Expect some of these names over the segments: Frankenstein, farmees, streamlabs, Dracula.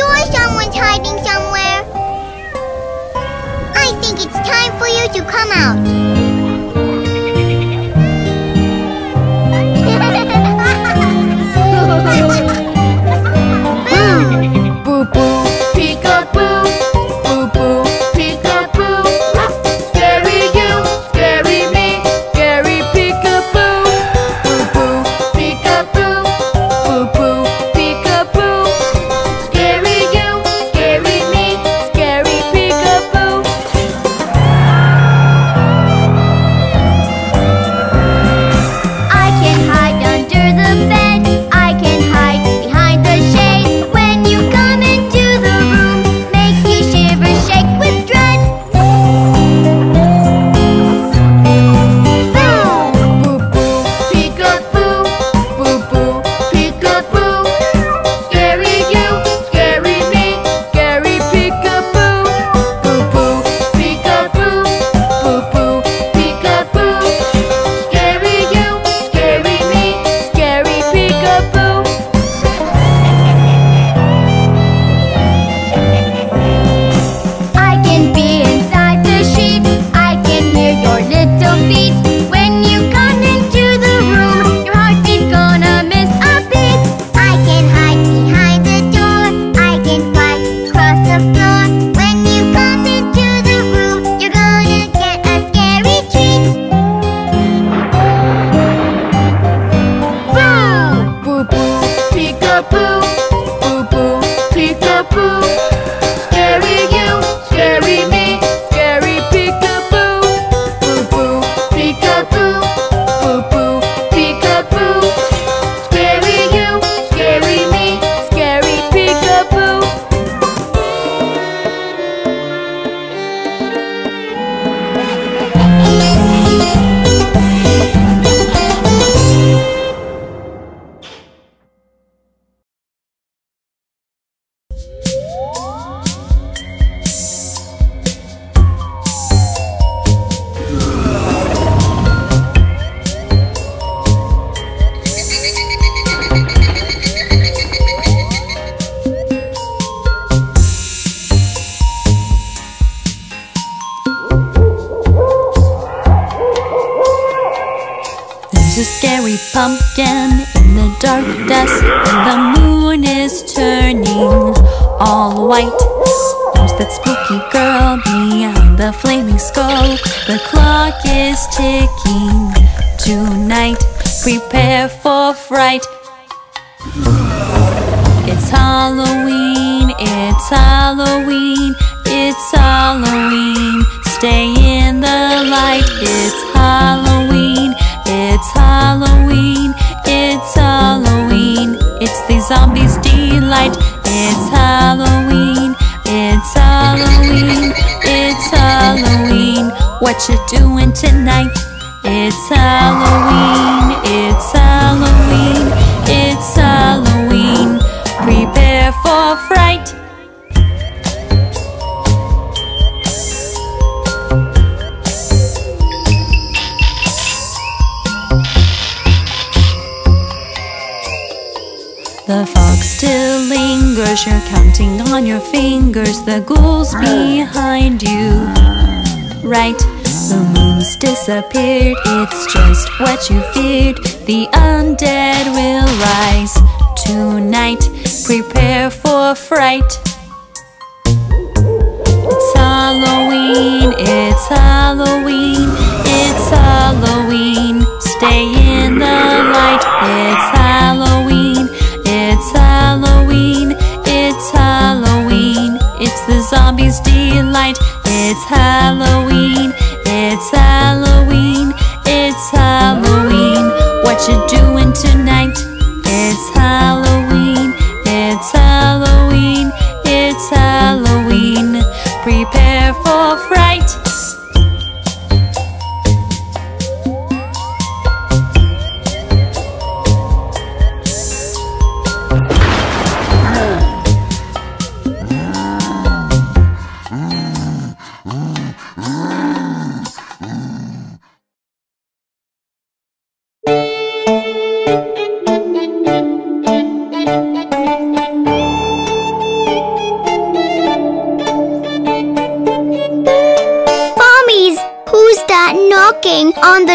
sure someone's hiding somewhere. I think it's time for you to come out. Pumpkin in the dark dusk, and the moon is turning all white. There's that spooky girl behind the flaming skull. The clock is ticking tonight. Prepare for fright. It's Halloween, it's Halloween, it's Halloween. Stay in the light, it's Halloween. It's Halloween, it's Halloween, it's the zombies' delight. It's Halloween, it's Halloween, it's Halloween. What you doing tonight? It's Halloween, it's Halloween, it's Halloween. Prepare for fright. The fog still lingers, you're counting on your fingers. The ghoul's behind you, right? The moon's disappeared, it's just what you feared. The undead will rise tonight. Prepare for fright. It's Halloween, it's Halloween, it's Halloween. Stay in the light, it's Halloween. It's Halloween, it's Halloween, it's the zombies' delight. It's Halloween, it's Halloween, it's Halloween. What you doing tonight? It's Halloween, it's Halloween, it's Halloween. Prepare for fright.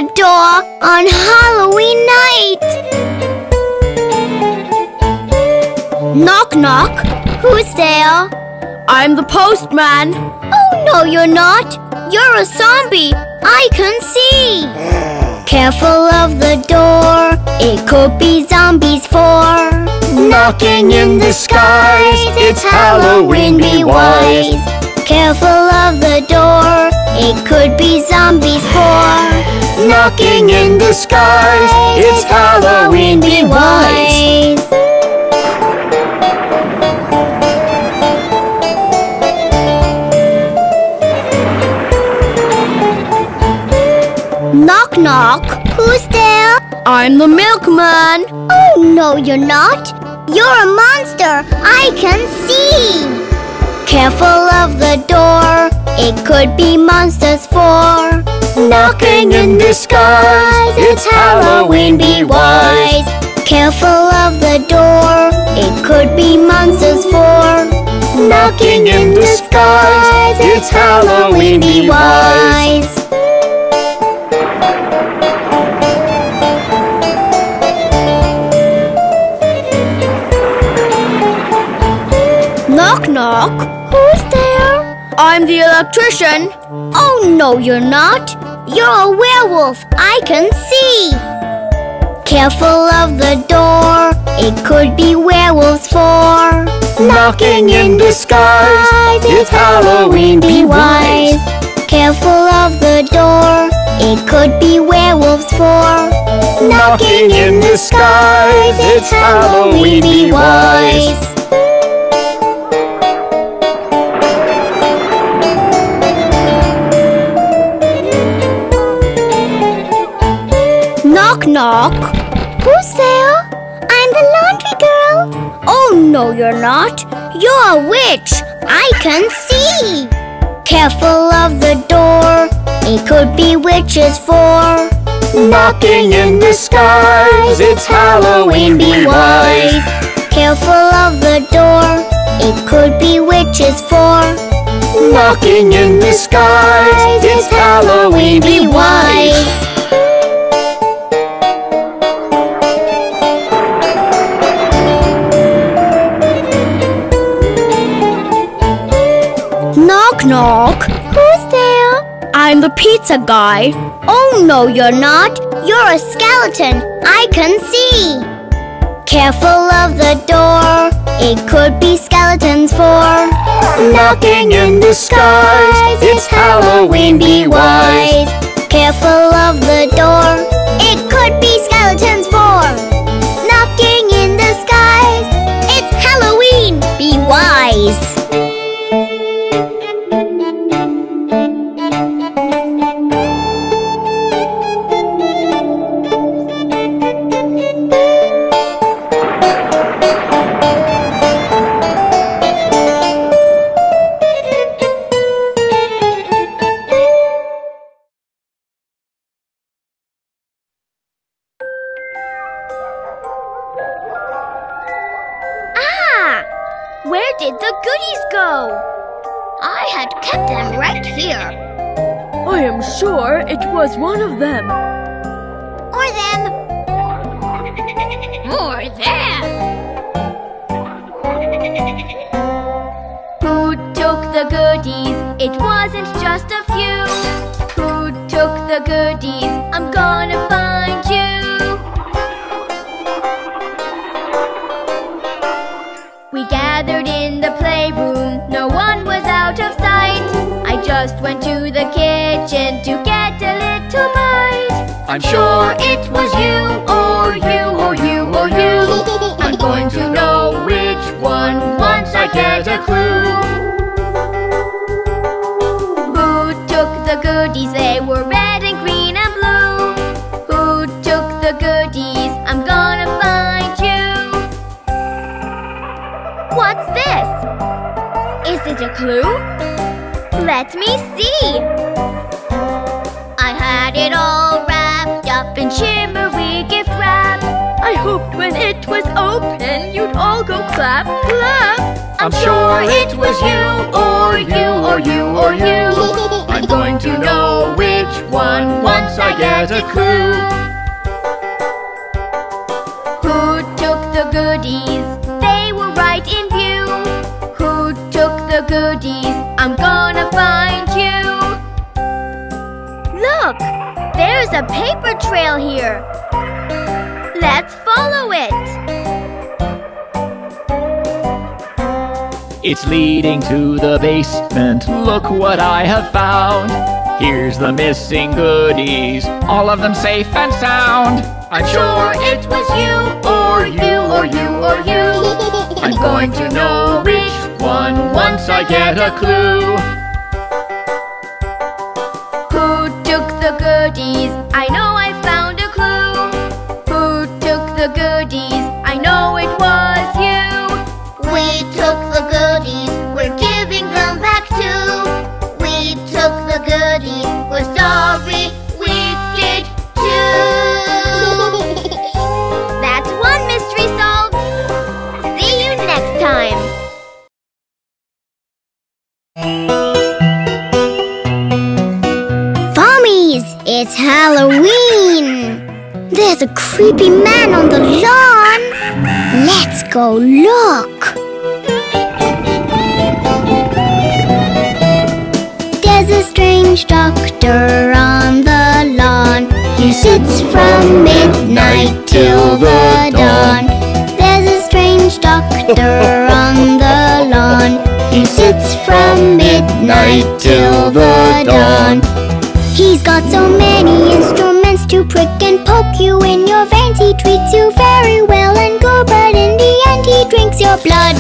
the door on Halloween night. Knock, knock. Who's there? I'm the postman. Oh, no, you're not. You're a zombie. I can see. Careful of the door. It could be zombies for. Knocking in the skies. It's Halloween, be wise. Careful of the door. It could be zombies for. Knocking in the skies. It's Halloween, be wise. Knock, knock. Who's there? I'm the milkman. Oh, no, you're not. You're a monster. I can see. Careful of the door. It could be monsters for. Knocking in the skies. It's Halloween, be wise. Careful of the door. It could be monsters for. Knocking in the skies. It's Halloween, be wise. Knock, knock. Who's there? I'm the electrician. Oh, no, you're not. You're a werewolf. I can see. Careful of the door. It could be werewolves for. Knocking in the skies. It's Halloween, be wise. Careful of the door. It could be werewolves for. Knocking in the skies. It's Halloween, be wise. Knock, knock. Who's there? I'm the laundry girl. Oh, no, you're not. You're a witch. I can see. Careful of the door. It could be witches for. Knocking in the skies. It's Halloween, be wise. Careful of the door. It could be witches for. Knocking in the skies. It's Halloween, be wise. Knock, knock. Who's there? I'm the pizza guy. Oh, no, you're not. You're a skeleton. I can see. Careful of the door. It could be skeletons for. Knocking in the skies. It's Halloween, be wise. Careful of the door. It could be skeletons for. Knocking in the skies. It's Halloween, be wise. One of them. Or them. Or them. Who took the goodies? It wasn't just a few. Who took the goodies? I'm gonna find you. We gathered in the playroom. No one was out of sight. I just went to the kitchen to get I'm sure it was you, or you, or you, or you. I'm going to know which one once I get a clue. Who took the goodies? They were red and green and blue. Who took the goodies? I'm gonna find you. What's this? Is it a clue? Let me see. I had it all right. And shimmery gift wrap. I hope when it was open you'd all go clap, clap. I'm sure it was you, or you, or you, or you. I'm I'm going to know which one once I get a clue. Who took the goodies? They were right in view. Who took the goodies? I'm gonna find you. Look! There's a paper trail here. Let's follow it. It's leading to the basement. Look what I have found. Here's the missing goodies. All of them safe and sound. I'm sure it was you, or you, or you, or you. I'm going to know which one once I get a clue. Who took the goodies? I know I found a clue. Who took the goodies? I know it was you. We took the goodies, we're giving them back too. We took the goodies, we're sorry, we did too. That's one mystery solved. See you next time. It's Halloween! There's a creepy man on the lawn! Let's go look! There's a strange doctor on the lawn. He sits from midnight till the dawn. There's a strange doctor on the lawn. He sits from midnight till the dawn. He's got so many instruments to prick and poke you in your veins. He treats you very well and good, but in the end he drinks your blood.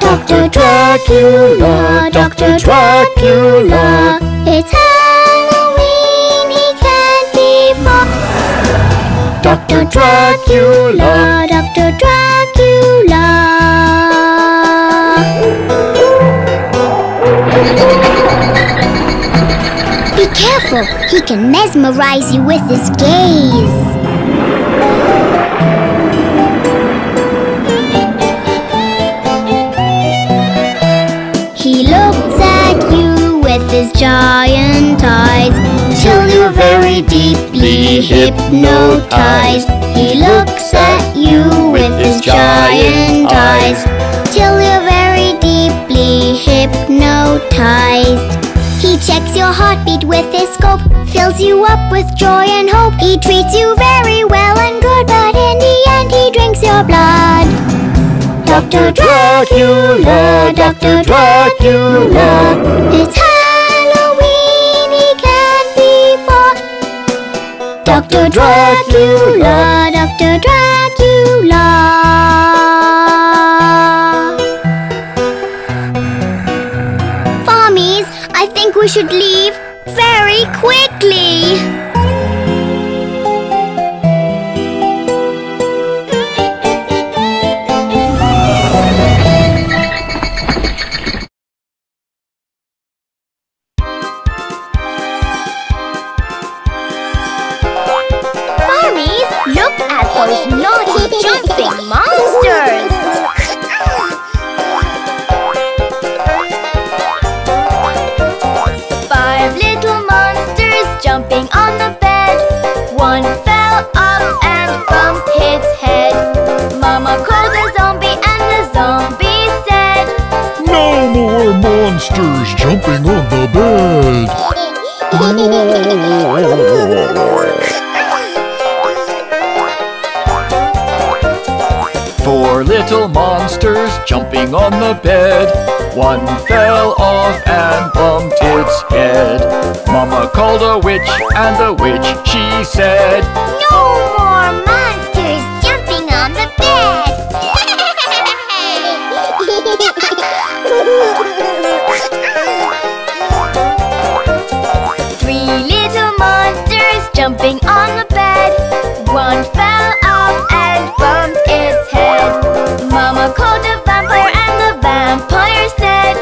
Dr. Dracula, Dr. Dracula, it's Halloween, he can't be mocked. Dr. Dracula, Dr. Dracula. Be careful, he can mesmerize you with his gaze. He looks at you with his giant eyes till you're very deeply hypnotized. He looks at you with his giant eyes till you're very deeply hypnotized. He checks your heartbeat with his scope, fills you up with joy and hope. He treats you very well and good, but in the end he drinks your blood. Dr. Dracula, Dr. Dracula, it's Halloween, he can't be bought. Dr. Dracula, Dr. Dracula. I think we should leave very quickly. Farmees, look at those naughty jumping monsters. Jumping on the bed, one fell up and bumped its head. Mama called the zombie and the zombie said, "No more monsters jumping on the bed." Four little monsters jumping on the bed, one fell off and bumped its head. Mama called a witch, and the witch, she said, "No more monsters jumping on the bed." Three little monsters jumping on the bed, one fell off and bumped its head. Mama called a vampire, and the vampire said,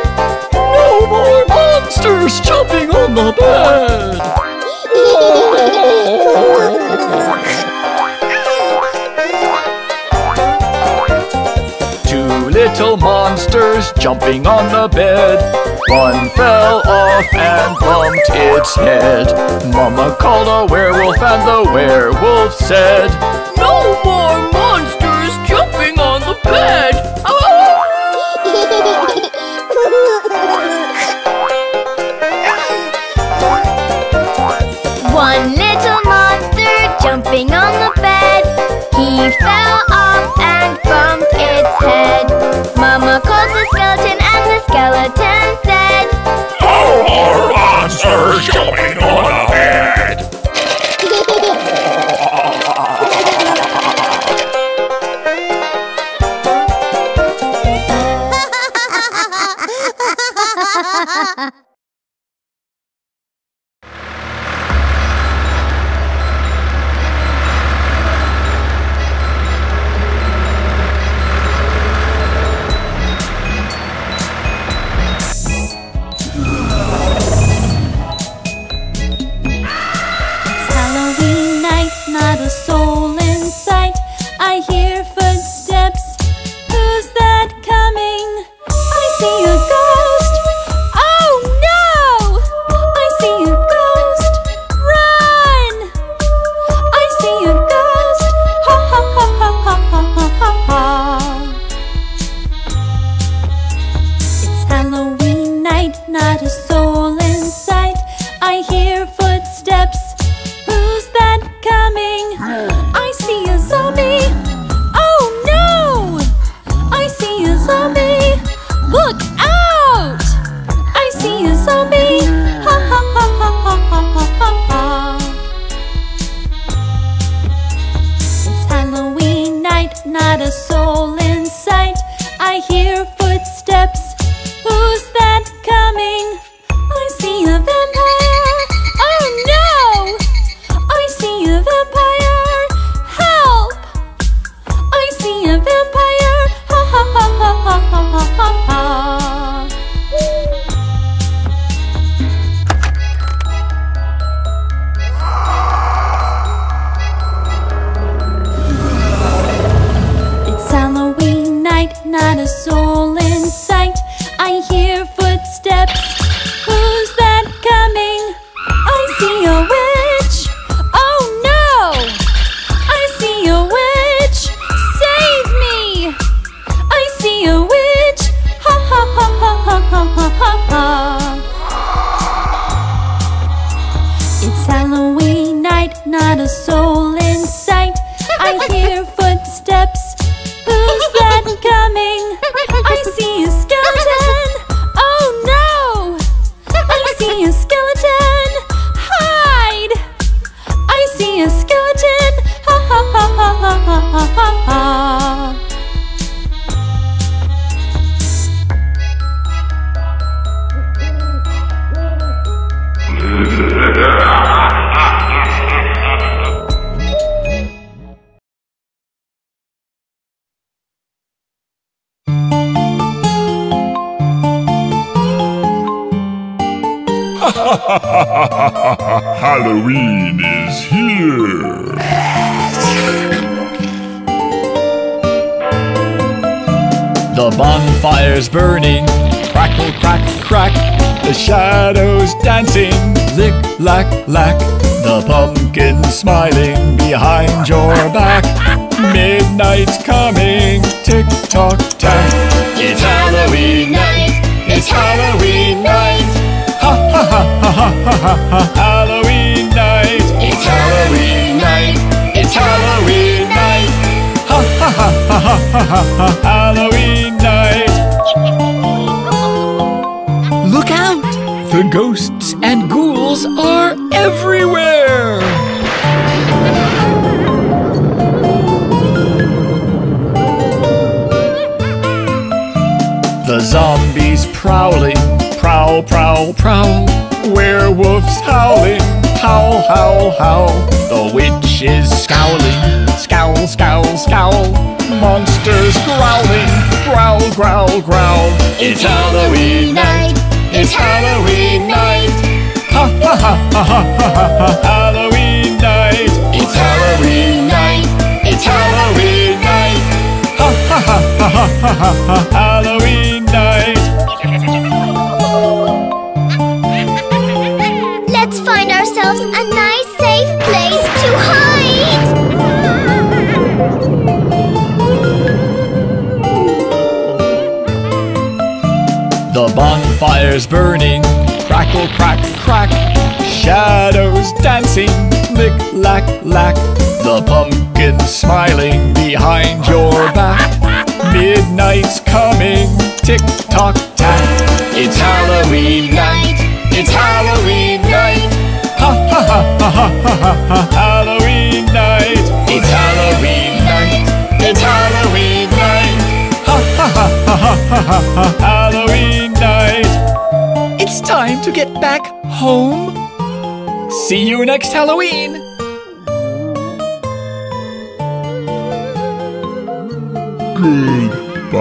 "No more monsters jumping on the bed." little monsters jumping on the bed. One fell off and bumped its head. Mama called a werewolf and the werewolf said, "No more monsters jumping on the bed! Oh!" One little monster jumping on the bed. He fell off and bumped its head. Mama called the skeleton and the skeleton said, "No more monsters jumping on the bed!" Halloween is here! The bonfire's burning, crackle, crack, crack. The shadows dancing, lick, lack, lack. The pumpkin smiling behind your back. Midnight's coming, tick, tock, tack. It's Halloween night, it's Halloween night. Ha ha ha ha ha ha, Halloween night. It's Halloween night, it's Halloween night. Ha ha ha ha ha ha ha, Halloween night. Look out! The ghosts and ghouls are everywhere! The zombies prowling, prowl, prowl, prowl. Werewolves howling, howl, howl, howl. The witch is scowling, scowl, scowl, scowl. Monsters growling, growl, growl, growl. It's Halloween night, it's Halloween night. Ha ha ha ha ha ha ha, Halloween night. It's Halloween night, it's Halloween night. Ha ha ha ha ha ha ha. fires burning, crackle, crack, crack, shadows dancing, click, lack, lack, the pumpkin smiling behind your back. Midnight's coming, tick, tock, tack, it's Halloween night, it's Halloween night, ha, ha, ha, ha, ha, ha, ha, ha, Halloween night, it's Halloween night, it's Halloween night, ha, ha, ha, ha, ha, ha, ha, Halloween night. It's time to get back home. See you next Halloween. Goodbye.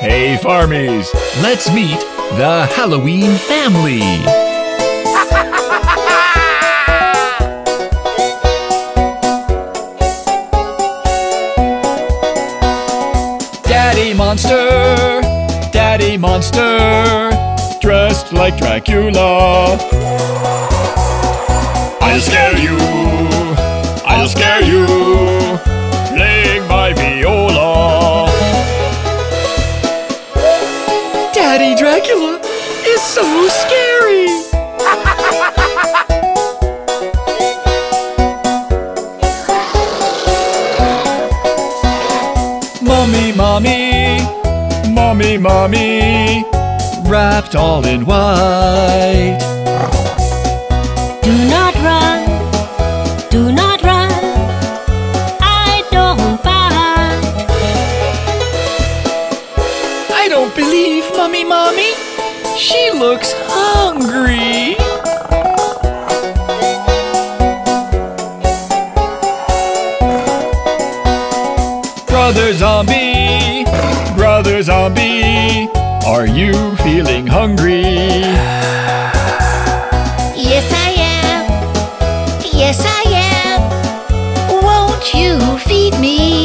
Hey, farmees, let's meet the Halloween family. Daddy Monster, Daddy Monster, dressed like Dracula. I'll scare you, I'll scare you, playing my viola. Daddy Dracula is so scary. Mommy, mommy, mommy, mommy, wrapped all in white. Do not run, do not run, I don't bite. I don't believe Mommy, Mommy, she looks hungry. Brother Zombie, Brother Zombie, are you feeling hungry? Yes, I am. Yes, I am. Won't you feed me?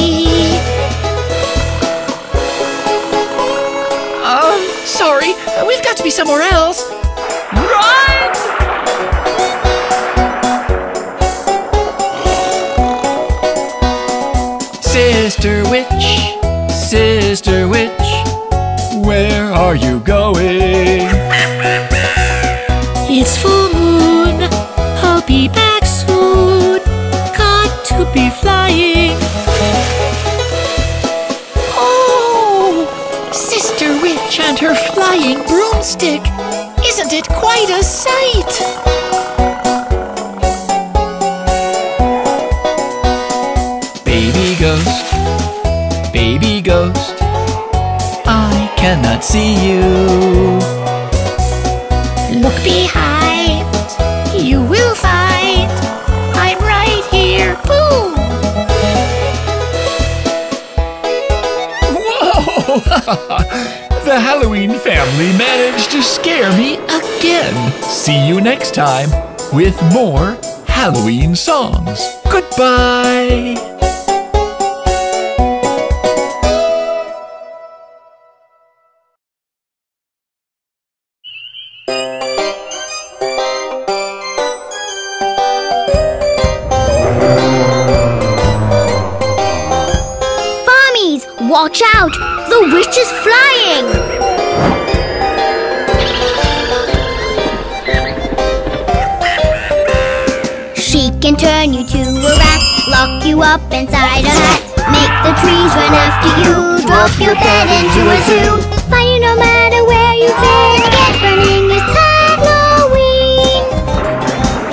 Sorry. We've got to be somewhere else. Run! Sister Witch, Sister Witch, where are you going? It's full moon, I'll be back soon, got to be flying. Oh, Sister Witch and her flying broomstick, isn't it quite a sight? Baby ghost, baby ghost, I cannot see you. Look behind, you will find I'm right here, boom! Whoa! The Halloween family managed to scare me again. See you next time with more Halloween songs. Goodbye! Watch out! The witch is flying! She can turn you to a rat, lock you up inside a hat, make the trees run after you, drop your pet into a zoo. Find you no matter where you've been, get burning, it's Halloween!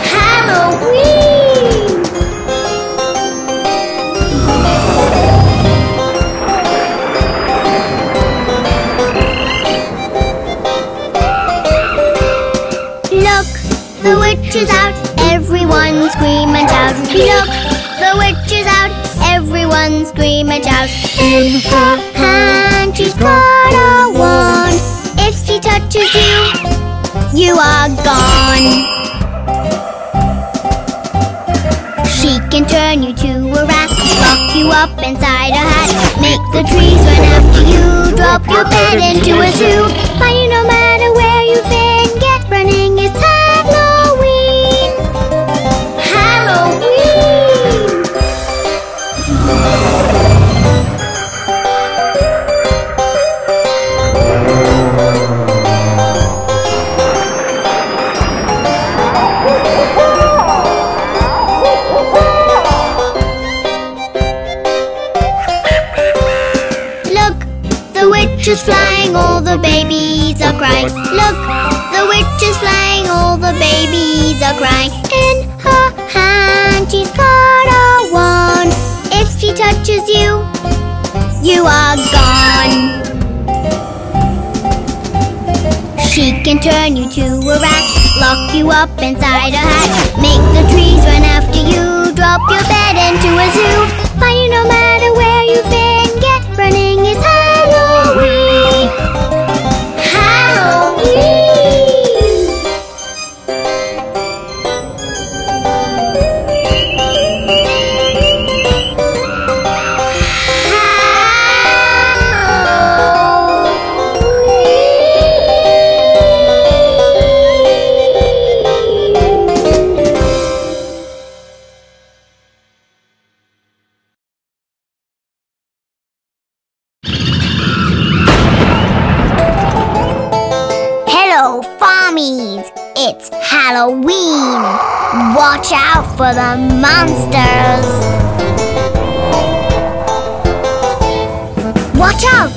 Halloween! The witch is out, everyone scream and shout. Look, the witch is out, everyone scream and shout. In her hand she's got a wand, if she touches you, you are gone. She can turn you to a rat, lock you up inside a hat, make the trees run after you, drop your pet into a zoo. Find you no matter where you've been, get running, it's Halloween. witch is flying, all the babies are crying. Look, the witch is flying, all the babies are crying. In her hand she's got a wand. If she touches you, you are gone. She can turn you to a rat, lock you up inside a hat, make the trees run after you, drop your bed into a zoo. Find you no matter where you've been, get running is Halloween. It's Halloween! Watch out for the monsters! Watch out!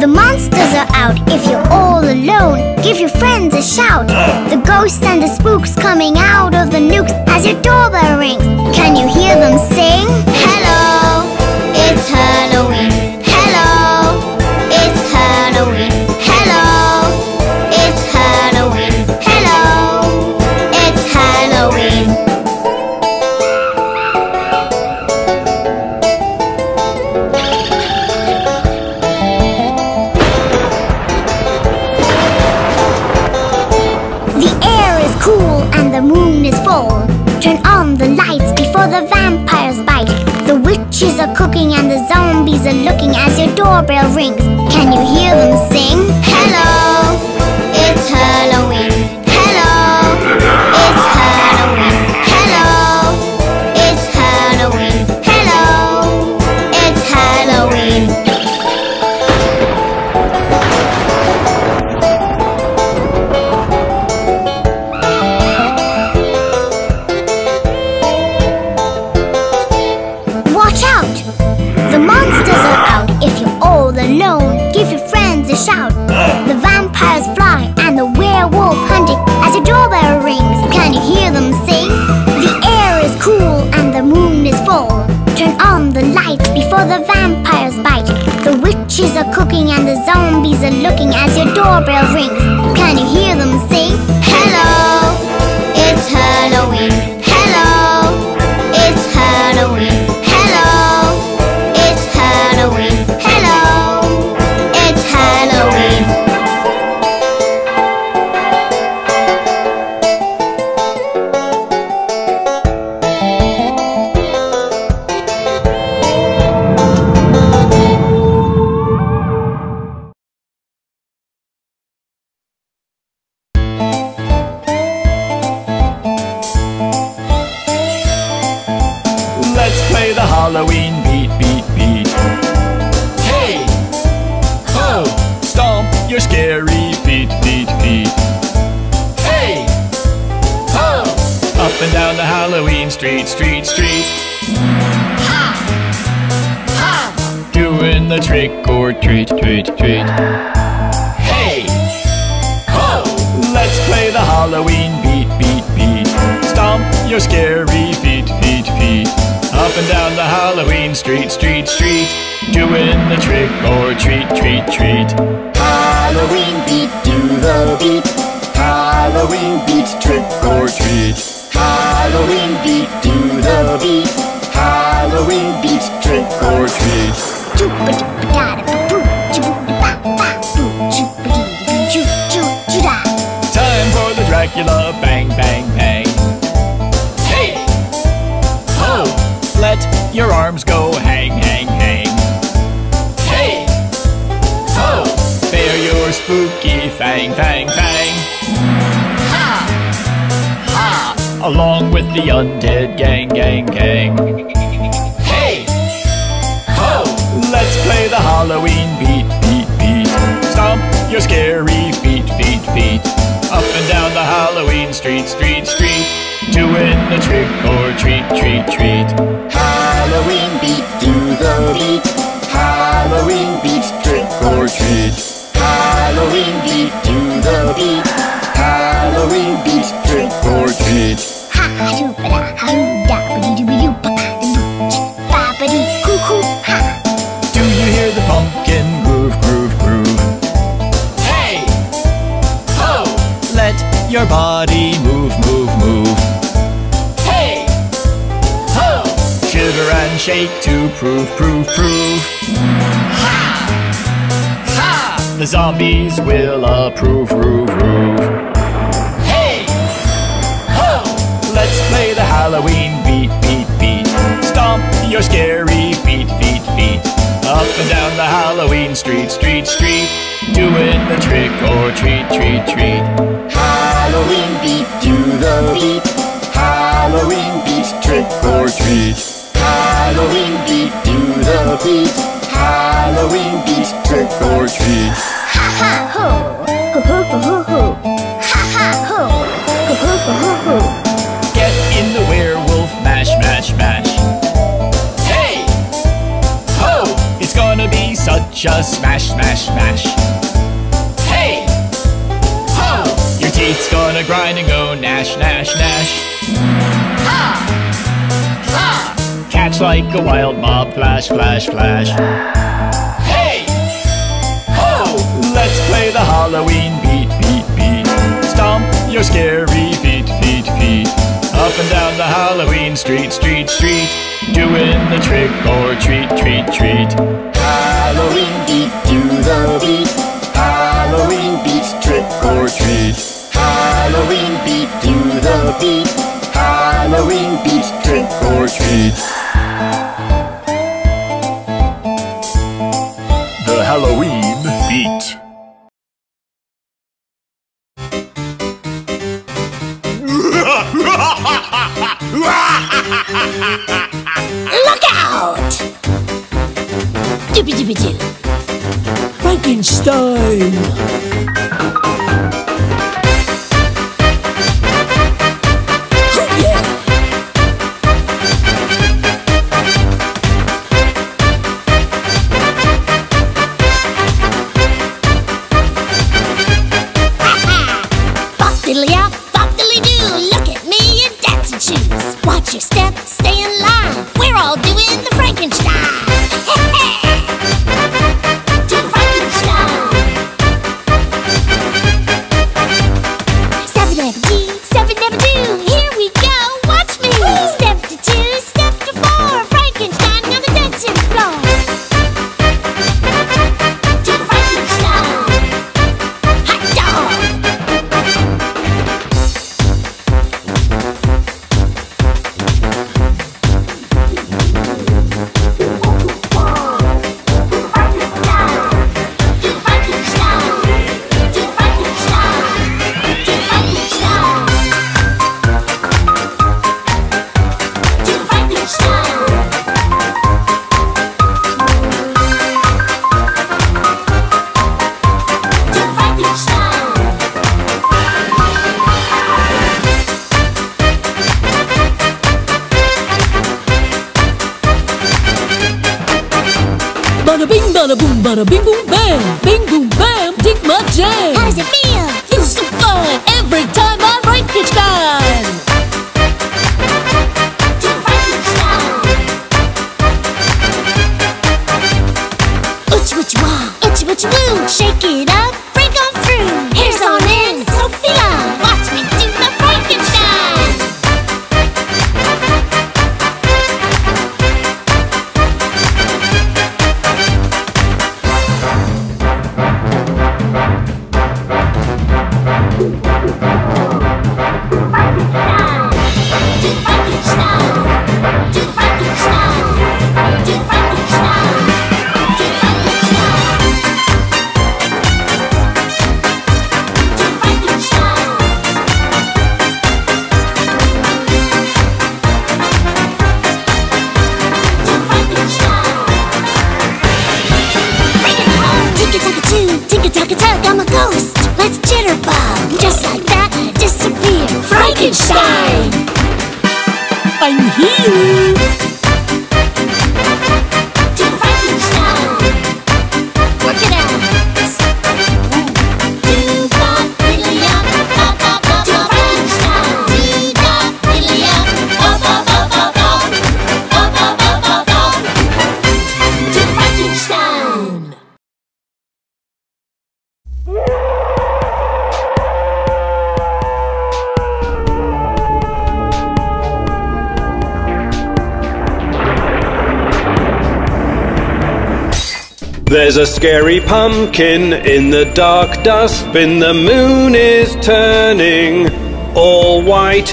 The monsters are out. If you're all alone, give your friends a shout. The ghosts and the spooks coming out of the nooks as your doorbell rings. Can you hear them sing? Hello, it's Halloween. Hello, it's Halloween. The vampires bite. The witches are cooking and the zombies are looking as your doorbell rings. Can you hear them sing? Hello, it's Halloween. Hello, it's Halloween. Hello, it's Halloween. Hello, it's Halloween. Hello, it's Halloween. Shout. The vampires fly and the werewolf hunting as your doorbell rings. Can you hear them sing? The air is cool and the moon is full. Turn on the lights before the vampires bite. The witches are cooking and the zombies are looking as your doorbell rings. Can you hear them sing? Hello, it's Halloween. Hello, it's Halloween. Hello, it's Halloween. Hello, Halloween. Let's play the Halloween beat, beat, beat. Hey! Ho! Stomp your scary feet, feet, feet. Hey! Ho! Up and down the Halloween street, street, street. Ha! Ha! Doing the trick or treat, treat, treat. Hey! Ho! Let's play the Halloween beat, beat, beat. Stomp your scary feet, feet, feet. Up and down the Halloween street, street, street. Doing the trick or treat, treat, treat. Halloween beat, do the beat. Halloween beat, trick or treat. Halloween beat, do the beat. Halloween beat, trick or treat. Time for the Dracula bang, bang, bang. Hey! Ho! Let your arms go hang, hang, hang. Bear your spooky fang, fang, fang. Ha! Ha! Along with the undead gang, gang, gang. Hey! Ho! Let's play the Halloween beat, beat, beat. Stomp your scary feet, feet, feet. Up and down the Halloween street, street, street. Doing the trick or treat, treat, treat. Halloween beat, do the beat. Halloween beat, trick or or treat. Halloween beat to the beat. Halloween beat, trick or treat. Ha ha hoopla ha hoo da ba dee doo ba ba ba dee hoo hoo ha. Do you hear the pumpkin groove groove groove? Hey ho! Let your body move move move. Hey ho! Shiver and shake to prove prove prove. Ha! The zombies will approve, roof, roof. Hey! Ho! Let's play the Halloween beat, beat, beat. Stomp your scary feet, feet, feet. Up and down the Halloween street, street, street. Doing the trick or treat, treat, treat. Halloween beat, do the beat. Halloween beat, trick or treat. Halloween beat, do the beat. Halloween beat, trick or treat. Ha ha ho, ho ho ho ho ho. Ha ha ho, ho ho ho ho ho. Get in the werewolf mash mash mash. Hey, ho! It's gonna be such a smash smash smash. Hey, ho! Your teeth's gonna grind and go gnash gnash gnash. Ha, ha! Catch like a wild mob, flash, flash, flash. Hey! Ho! Let's play the Halloween beat, beat, beat. Stomp your scary feet, feet, feet. Up and down the Halloween street, street, street. Doing the trick or treat, treat, treat. Halloween beat, do the beat. Halloween beat, trick or treat. Halloween beat, do the beat. Halloween beat, trick or treat. The Halloween beat. Look out! Dibby-dibby-doo. Frankenstein. Work it out. There's a scary pumpkin in the dark dustbin. The moon is turning all white.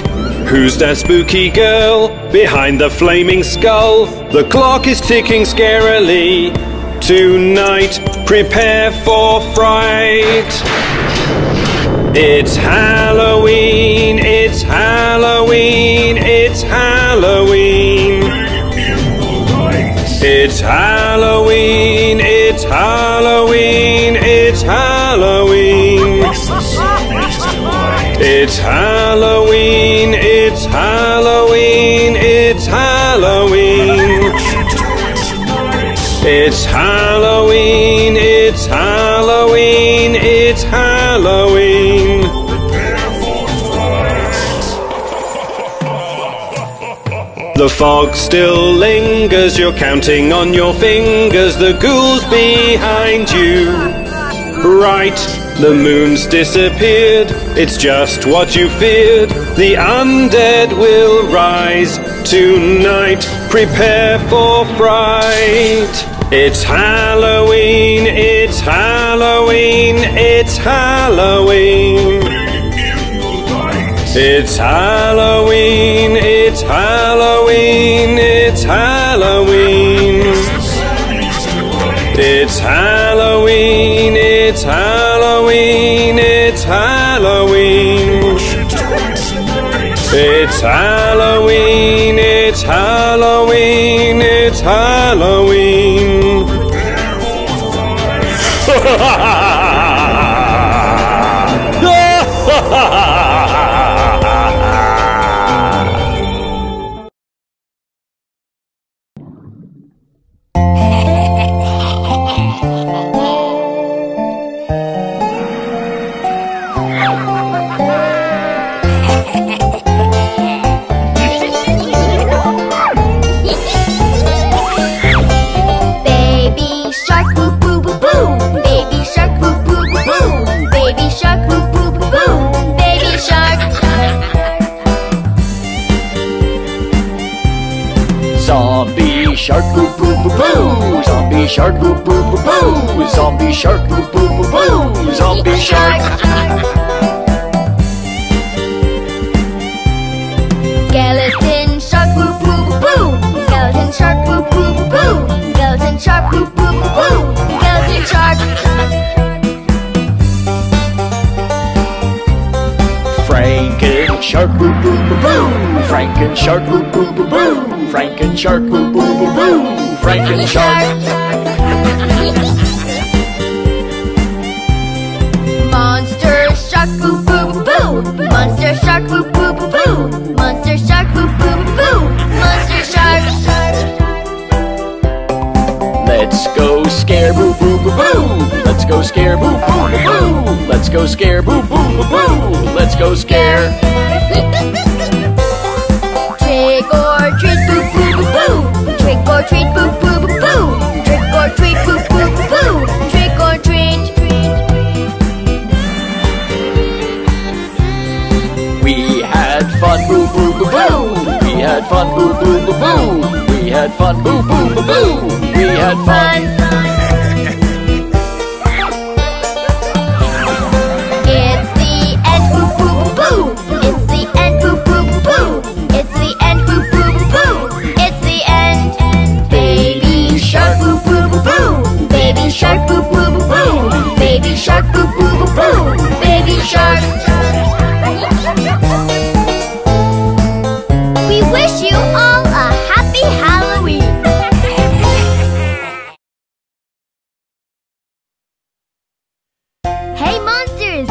Who's that spooky girl behind the flaming skull? The clock is ticking scarily. Tonight, prepare for fright. It's Halloween, it's Halloween, it's Halloween. It's Halloween, it's Halloween, it's Halloween. It's Halloween, it's Halloween, it's Halloween. It's Halloween, it's Halloween, it's Halloween. The fog still lingers, you're counting on your fingers, the ghouls behind you. Right, the moon's disappeared, it's just what you feared. The undead will rise tonight, prepare for fright. It's Halloween, it's Halloween, it's Halloween. It's Halloween, it's Halloween, it's Halloween. It's Halloween, it's Halloween, it's Halloween. It's Halloween, it's Halloween, it's Halloween. Ha ha ha! Shark boo boo boo boo, zombie shark boo boo boo boo, zombie shark boo boo boo boo, zombie shark. Skeleton shark boo boo boo boo, skeleton shark boo boo boo boo, skeleton shark boo boo boo boo, skeleton shark. Franken shark boo boo boo boo, Franken shark boo boo boo boo. Franken shark, boo boo boo boo, Franken shark. Monster shark, boo boo boo boo, monster shark, boo boo boo boo, monster shark, boo boo boo, monster shark. Let's go scare boo boo boo boo. Let's go scare boo boo boo boo. Let's go scare boo boo boo boo. Let's go scare. Trick or treat, boo boo boo boo. Trick or treat, boo boo boo boo. Trick or treat, boo boo boo boo. Trick or treat. We had fun, boo boo boo boo. We had fun, boo boo boo boo. We had fun, boo boo boo boo. We had fun. Shark boo boo boo boo, baby shark boo boo boo boo, baby shark. We wish you all a happy Halloween. Hey monsters,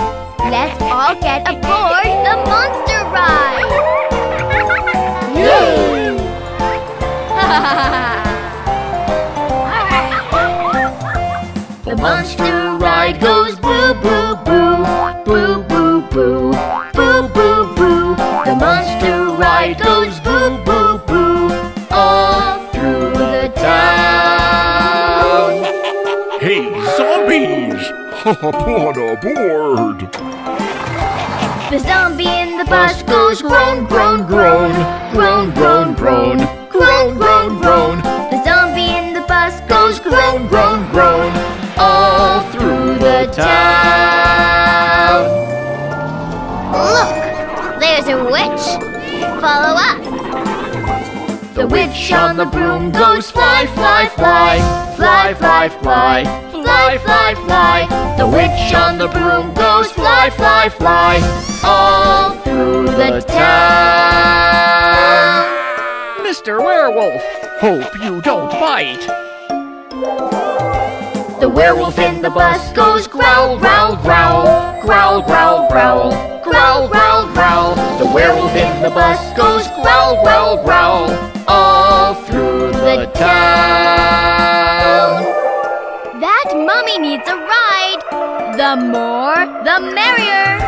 let's all get aboard the monster ride. Yay! Ha ha ha ha. The monster ride goes boo boo boo, boo boo boo, boo boo boo. The monster ride goes boo boo boo, all through the town. Hey zombies, hop on aboard. The zombie in the bus goes groan groan groan, groan groan groan, groan groan groan. The zombie in the bus goes groan groan groan. town. Look, there's a witch. Follow us. The witch on the broom goes fly, fly, fly. Fly, fly, fly. Fly, fly, fly. The witch on the broom goes fly, fly, fly. All through the town. Mr. Werewolf, hope you don't bite. The werewolf in the bus goes growl, growl, growl, growl, growl, growl, growl, growl, growl. The werewolf in the bus goes growl, growl, growl, all through the town. That mummy needs a ride. The more, the merrier.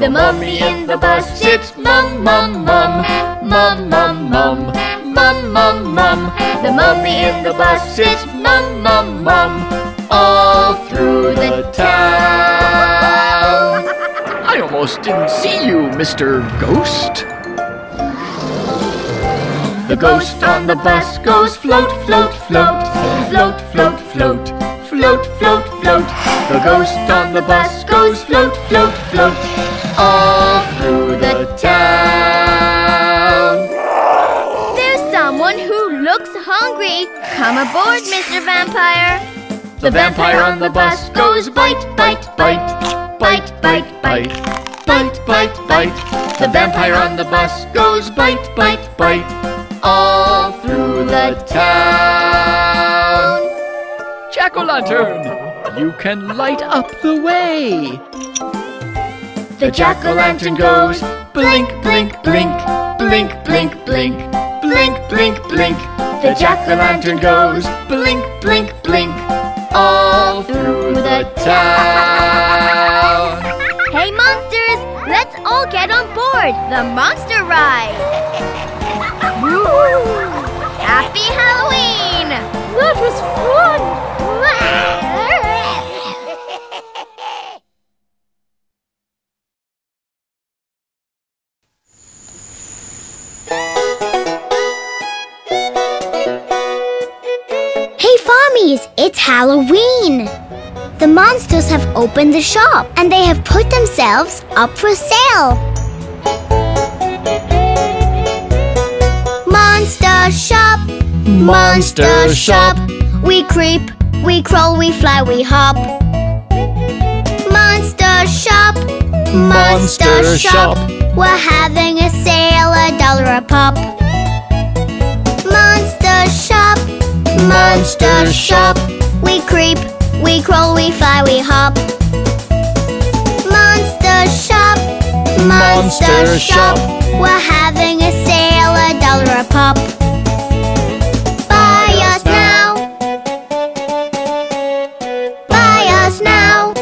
The mummy in the bus sits mum, mum, mum, mum, mum, mum, mum, mum, mum. The mummy in the bus sits mum, mum, mum. All through the town. I almost didn't see you, Mr. Ghost. The ghost on the bus goes float, float, float. Float, float, float. Float, float, float. The ghost on the bus goes float, float, float. All through the town. There's someone who looks hungry. Come aboard, Mr. Vampire. The vampire on the bus goes bite, bite, bite, bite, bite, bite, bite, bite, bite. The vampire on the bus goes bite, bite, bite, all through the town. Jack-o'-lantern, you can light up the way. The jack-o'-lantern goes blink, blink, blink, blink, blink, blink, blink, blink, blink. The jack-o'-lantern goes blink, blink, blink, all through the town. Hey monsters, let's all get on board the monster ride. Woo! Happy Halloween! That was fun! It's Halloween! The monsters have opened the shop and they have put themselves up for sale. Monster shop! Monster shop! We creep, we crawl, we fly, we hop. Monster shop! Monster shop! We're having a sale, $1 a pop. Monster shop! Monster shop. We creep, we crawl, we fly, we hop. Monster shop. Monster shop. We're having a sale, $1 a pop. Buy us now. Buy us now.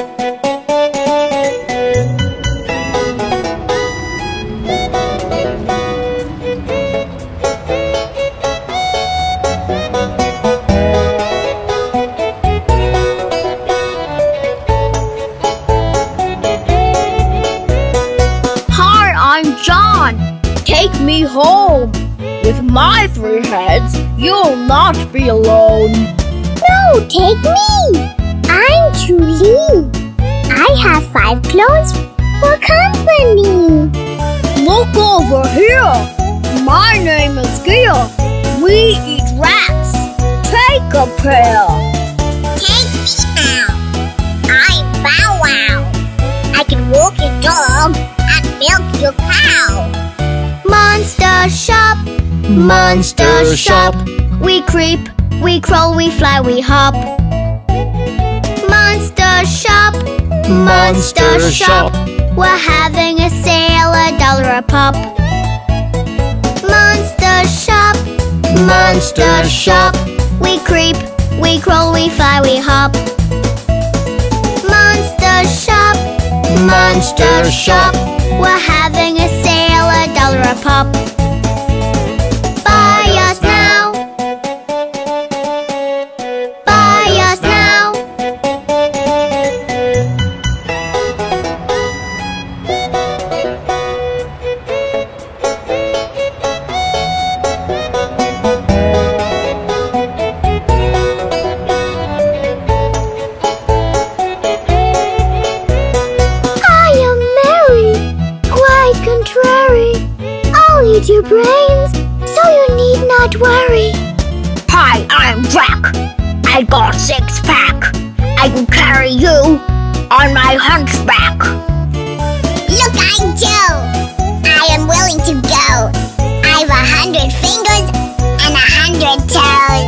Take me home. With my 3 heads, you'll not be alone. No, take me. I'm Julie. I have 5 clones for company. Look over here. My name is Gil. We eat rats. Take a pill. Take me out. I'm Bow Wow. I can walk your dog and milk your cow. Monster shop. Monster shop. We creep, we crawl, we fly, we hop. Monster shop. Monster shop. We're having a sale, $1 a pop. Monster shop. Monster shop. We creep, we crawl, we fly, we hop. Monster shop. Monster shop. We're having a sale, $1 a pop. Buy us now. Buy us now. with your brains, so you need not worry. Hi, I'm Jack. I got 6-pack. I can carry you on my hunchback. Look, I'm Joe. I am willing to go. I've 100 fingers and 100 toes.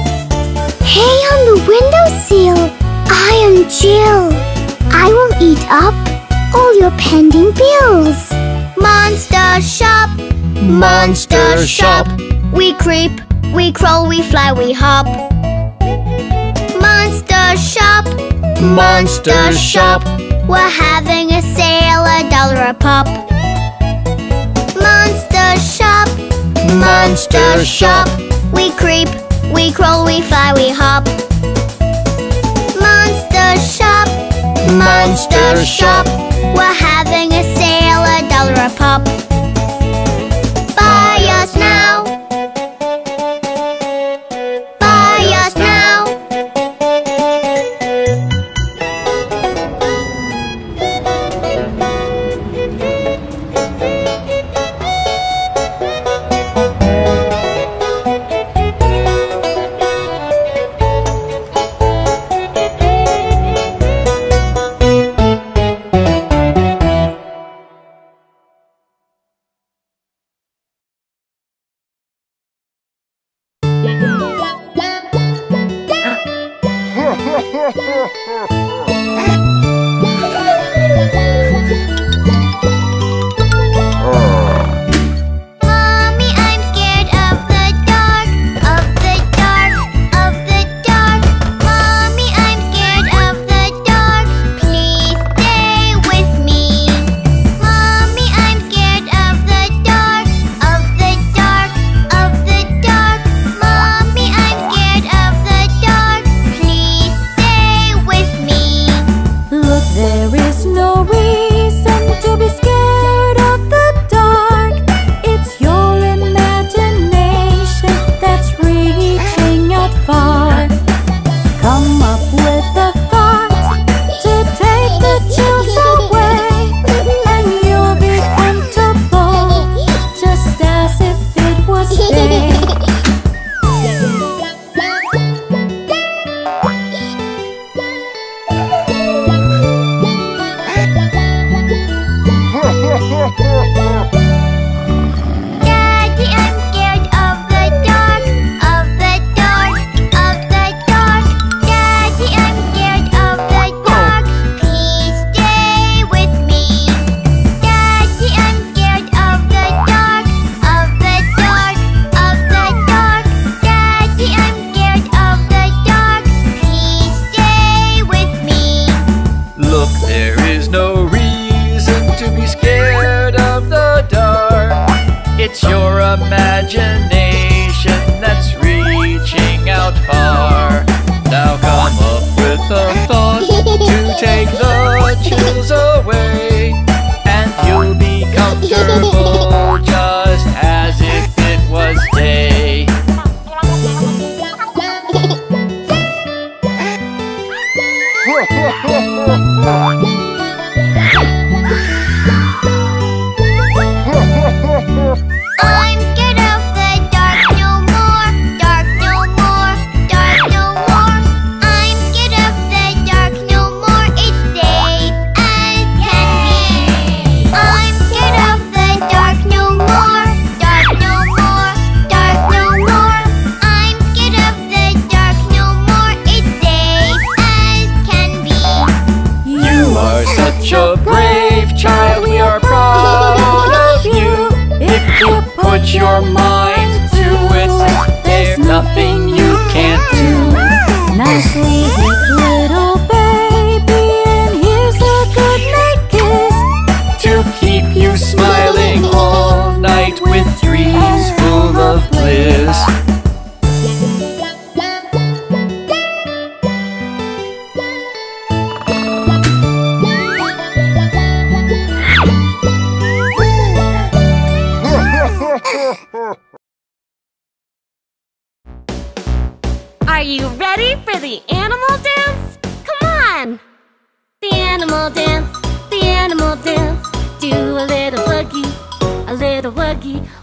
Hey, on the windowsill, I am Jill. I will eat up all your pending bills. Monster shop, monster shop. We creep, we crawl, we fly, we hop. Monster shop, monster shop. We're having a sale, $1 a pop. Monster shop, monster shop. We creep, we crawl, we fly, we hop. Monster shop, monster shop. We're having a sale, $1 a pop. Buy us now. Buy us now.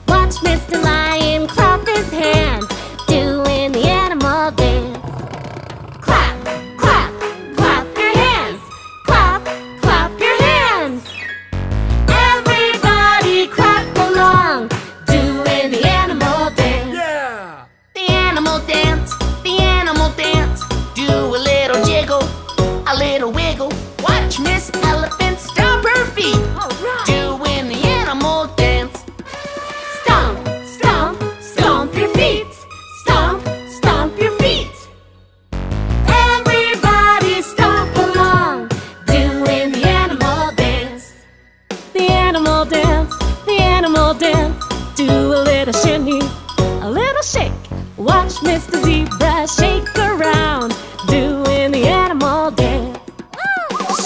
Why? Watch Mr. Lion clap his hands, doing the animal dance. Clap, clap, clap your hands. Clap, clap your hands. Everybody clap along, doing the animal dance. Yeah! The animal dance, the animal dance. Do a little jiggle, a little wiggle. Watch Miss Elephant stomp her feet. All right. Doing the animal dance. Do a little shimmy, a little shake. Watch Mr. Zebra shake around, doing the animal dance.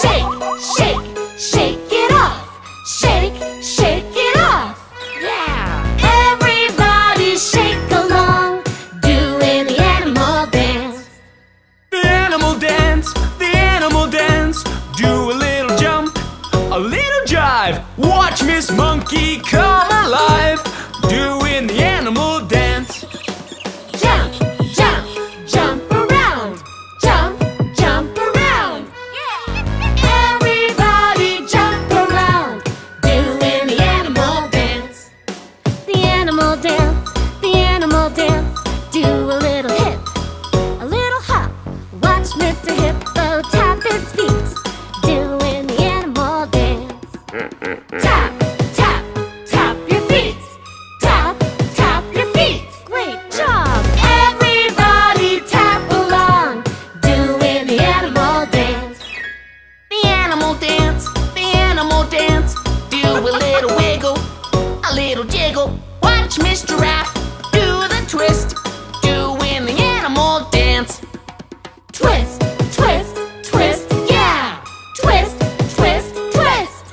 Shake, shake, shake it off. Shake, shake it off. Yeah! Everybody shake along, doing the animal dance. The animal dance, the animal dance. Do a little jump, a little jive. Watch Miss Monkey come alive, doing the animal dance. Jump, jump, jump around. Jump, jump around. Yeah. Everybody jump around, doing the animal dance. The animal dance, the animal dance. Do a little hip, a little hop. Watch Mr. Hippo tap his feet, doing the animal dance. Tap, tap, tap your feet. Little jiggle, watch Miss Giraffe do the twist, doing the animal dance. Twist, twist, twist, yeah! Twist, twist, twist.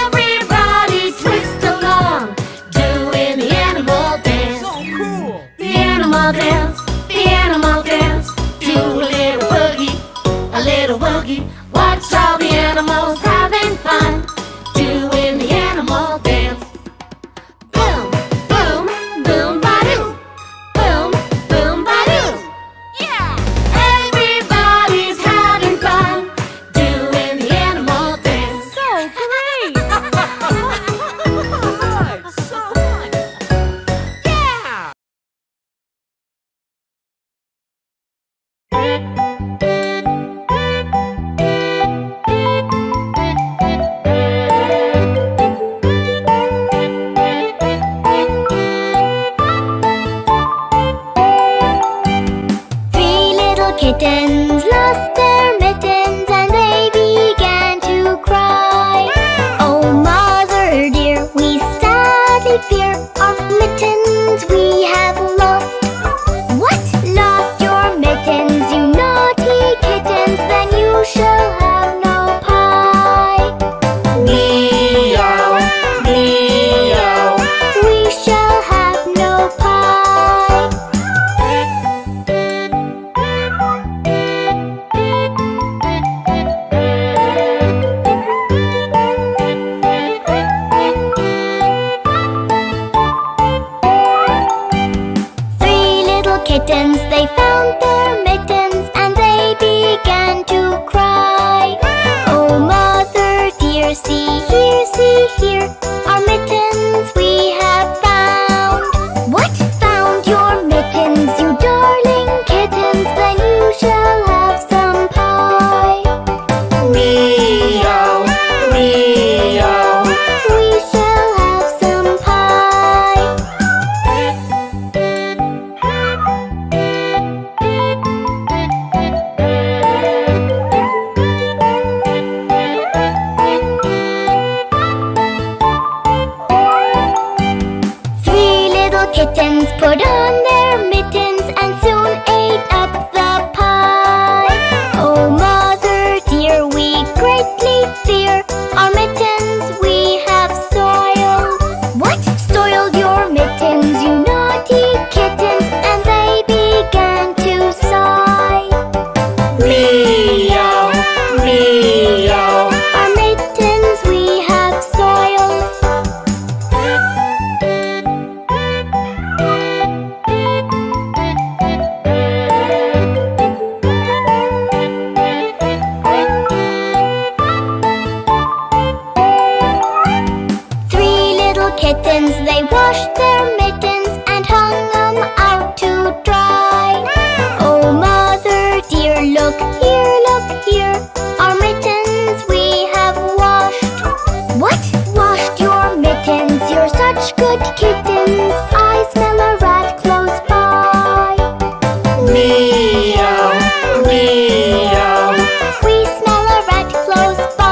Everybody twist along, doing the animal dance. So cool! The animal dance, the animal dance. Do a little boogie, a little woogie. Watch all the animals having fun, doing the animal dance. Kittens lost their mittens and they began to cry. Oh mother dear, we sadly fear our mittens we have lost. What? Lost your mittens, you naughty kittens, then you shall have no pie. Meow, meow, we shall have no pie. Kittens, they found their mittens and they began to cry. Oh mother dear, see here, see here, our mittens we have found. What? Found your mittens, you darling kittens, then you shall have some pie. Meow, meow, we shall have some pie. Kittens put on their mittens and soon ate up the pie. Oh mother dear, we greatly fear our mittens we have soiled. What? Soiled your mittens, you naughty kittens, and they began to sigh. Meow, meow, our mittens we have soiled. such good kittens. I smell a rat close by. Meow, meow. We smell a rat close by.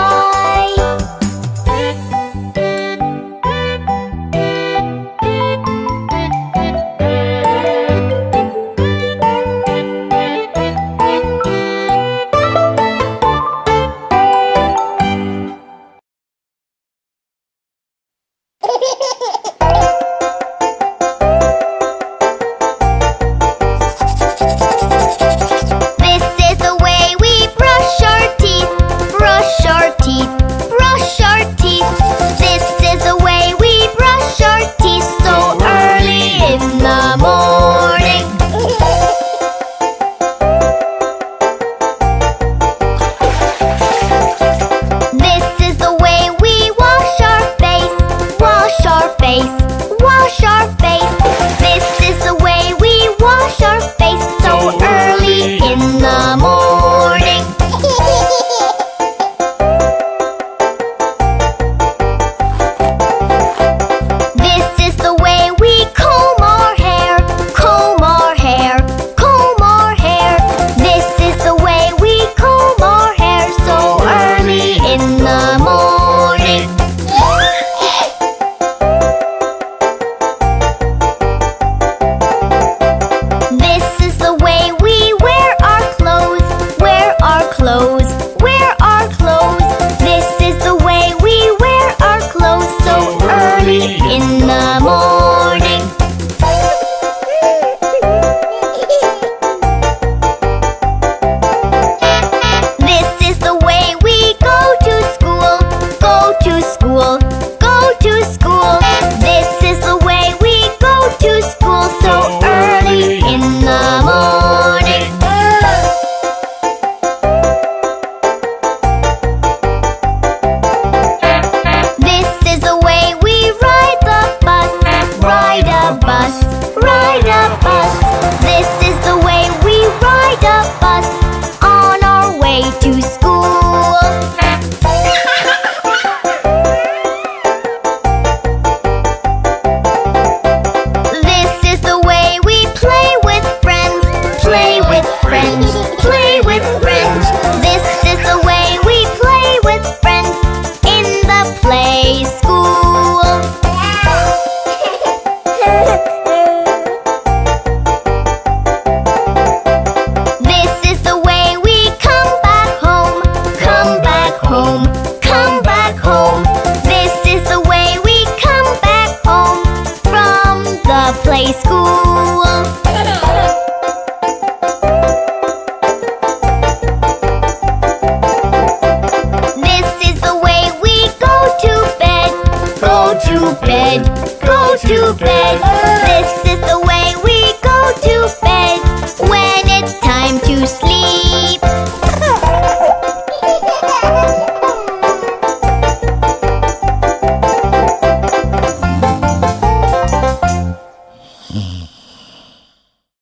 Go to bed.